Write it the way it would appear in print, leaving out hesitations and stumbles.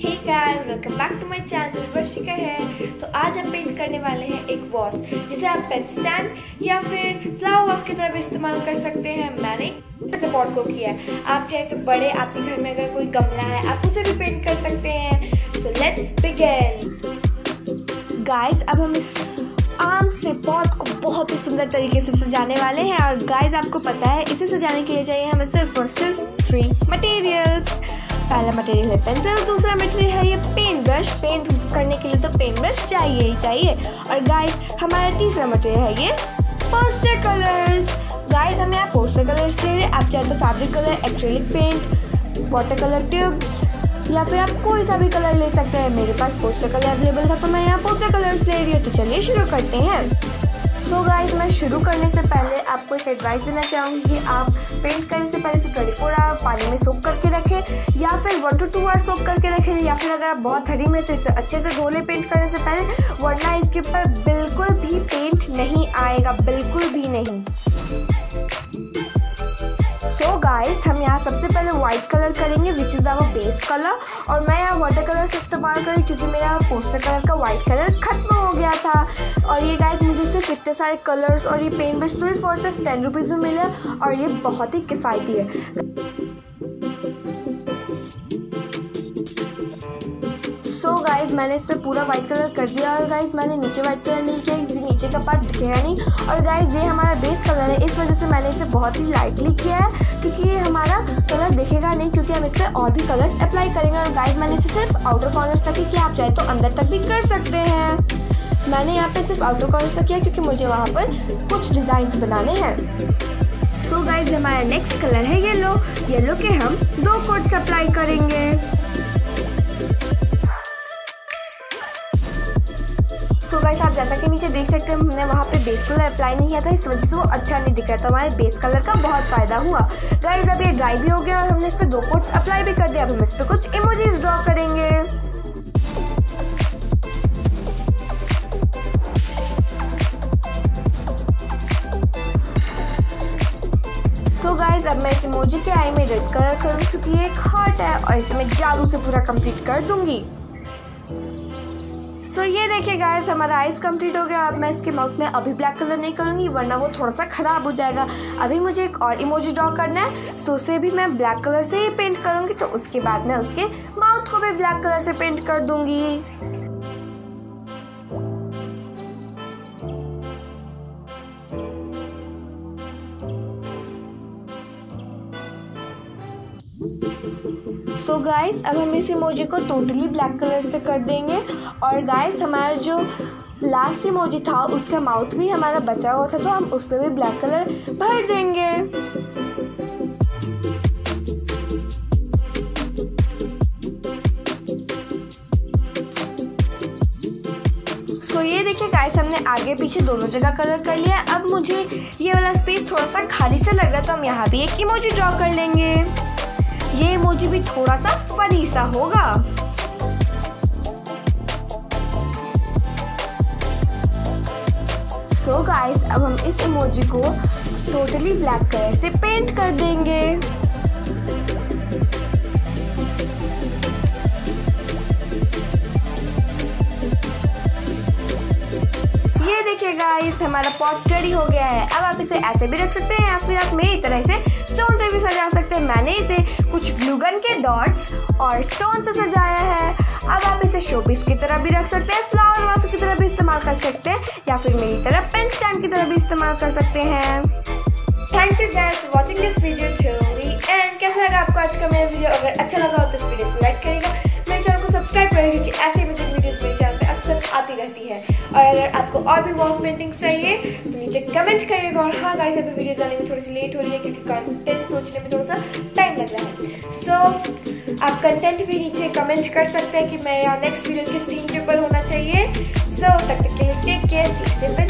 Hey guys, welcome back to my channel Varshika है। तो आज हम पेंट करने वाले हैं एक वॉश, जिसे आप पेन स्टैंड या फिर फ्लावर वॉश की तरह भी इस्तेमाल कर सकते हैं। मैंने सपोर्ट को किया है, आप चाहे तो बड़े आपके घर में अगर कोई गमला है आप उसे भी पेंट कर सकते हैं। So let's begin guys. अब हम इस आम से पॉट को बहुत ही सुंदर तरीके से सजाने वाले हैं। और गाइस आपको पता है इसे सजाने के लिए चाहिए हमें सिर्फ और सिर्फ 3 मटेरियल्स। पहला मटेरियल है पेंसिल, दूसरा मटेरियल है ये पेंट ब्रश। पेंट करने के लिए तो पेंट ब्रश चाहिए ही चाहिए। और गाइस हमारा तीसरा मटेरियल है ये पोस्टर कलर्स। गाइस हमें यहाँ पोस्टर कलर्स ले रहे, आप चाहे तो fabric colour, acrylic paint, water colour tubes या फिर आप कोई सा भी कलर ले सकते हैं। मेरे पास पोस्टर कलर अवेलेबल था तो मैं यहाँ पोस्टर कलर्स ले रही हूँ। तो चलिए शुरू करते हैं। सो गाइस मैं शुरू करने से पहले आपको एक एडवाइस देना चाहूँगी कि आप पेंट करने से पहले इसे 24 आवर पानी में सोख करके रखें या फिर 1 to 2 आवर सोख करके रखें, या फिर अगर आप बहुत हरी में तो इसे अच्छे से धो लें पेंट करने से पहले, वरना इसके ऊपर बिल्कुल भी पेंट नहीं आएगा, बिल्कुल भी नहीं। तो गाइस हम यहाँ सबसे पहले वाइट कलर करेंगे which is our base colour. और मैं यहाँ वाटर कलर से इस्तेमाल करी क्योंकि मेरा पोस्टर कलर का वाइट कलर खत्म हो गया था। और ये गाइस मुझे सिर्फ इतने सारे कलर्स और ये पेंट ब्रश सिर्फ और सिर्फ 10 रुपीज़ में मिला और ये बहुत ही किफ़ायती है। सो गाइस मैंने इस पर पूरा वाइट कलर कर दिया। और गाइस मैंने नीचे वाइट कलर नहीं किया क्योंकि नीचे का पार्ट दिखेगा नहीं। और गाइस ये हमारा बेस कलर है, इस वजह से मैंने इसे बहुत ही लाइटली किया है क्योंकि ये हमारा कलर दिखेगा नहीं, क्योंकि हम इस पर और भी कलर्स अप्लाई करेंगे। और गाइस मैंने इसे सिर्फ आउटर कॉर्नर्स तक ही किया, आप चाहे तो अंदर तक भी कर सकते हैं। मैंने यहाँ पे सिर्फ आउटर कॉर्नर्स तक किया क्योंकि मुझे वहाँ पर कुछ डिज़ाइंस बनाने हैं। सो गाइस हमारा नेक्स्ट कलर है येलो। येलो के हम 2 कोट्स अप्लाई करेंगे। तो गाइस आप जैसा कि नीचे देख सकते हैं हमने वहाँ पे बेस कलर अप्लाई नहीं किया था, इस वजह से वो अच्छा नहीं दिख रहा था। हमारे बेस कलर का बहुत फ़ायदा हुआ। गाइस अब ये ड्राई भी हो गया और हमने इस पर 2 कोट्स अप्लाई भी कर दिया। अब हम इस पर कुछ इमोजीज ड्रॉ करेंगे। सो गाइस अब मैं इस इमोजी के आई में रेड कलर करूँ क्योंकि ये एक हार्ट है और इसे मैं जादू से पूरा कंप्लीट कर दूंगी। सो ये देखिए गाइस हमारा आइस कंप्लीट हो गया। अब मैं इसके माउथ में अभी ब्लैक कलर नहीं करूँगी वरना वो थोड़ा सा ख़राब हो जाएगा। अभी मुझे एक और इमोजी ड्रॉ करना है, सो उसे भी मैं ब्लैक कलर से ही पेंट करूँगी। तो उसके बाद मैं उसके माउथ को भी ब्लैक कलर से पेंट कर दूँगी। तो गाइस अब हम इस इमोजी को टोटली ब्लैक कलर से कर देंगे। और गाइस हमारा जो लास्ट इमोजी था उसका माउथ भी हमारा बचा हुआ था तो हम उस पर भी ब्लैक कलर भर देंगे। सो ये देखिए गाइस हमने आगे पीछे दोनों जगह कलर कर लिया। अब मुझे ये वाला स्पेस थोड़ा सा खाली सा लग रहा है तो हम यहाँ भी एक इमोजी ड्रॉ कर लेंगे। ये इमोजी भी थोड़ा सा फनी सा होगा। सो गाइस अब हम इस इमोजी को टोटली ब्लैक कलर से पेंट कर देंगे। ये देखिए गाइस हमारा पॉट रेडी हो गया है। अब आप इसे ऐसे भी रख सकते हैं या फिर आप मेरी तरह से स्टोन से भी सजा सकते हैं। मैंने इसे कुछ ग्लूगन के डॉट्स और स्टोन से सजाया है। अब आप इसे शोपीस की तरह भी रख सकते हैं, फ्लावर वास की तरह भी इस्तेमाल कर सकते हैं या फिर मेरी तरह पेन स्टैंड की तरह भी इस्तेमाल कर सकते हैं। Thank you guys for watching this video till the end. कैसा लगा आपको आज का मेरा वीडियो? अगर अच्छा लगा हो तो इस वीडियो को लाइक करिएगा, मेरे चैनल को सब्सक्राइब करिएगा क्योंकि ऐसे म्यूजिक वीडियोस मेरे चैनल पर अक्सर आती रहती है। और अगर आपको और भी वॉश पेंटिंग्स चाहिए तो नीचे कमेंट करिएगा। और हाँ गाइस अभी वीडियोस आने में थोड़ी सी लेट हो रही है क्योंकि कंटेंट सोचने में थोड़ा सा टाइम लग रहा है। सो आप कंटेंट भी नीचे कमेंट कर सकते हैं कि मेरा नेक्स्ट वीडियो किस थीम के ऊपर होना चाहिए। सो तब तक के लिए टेक केयर।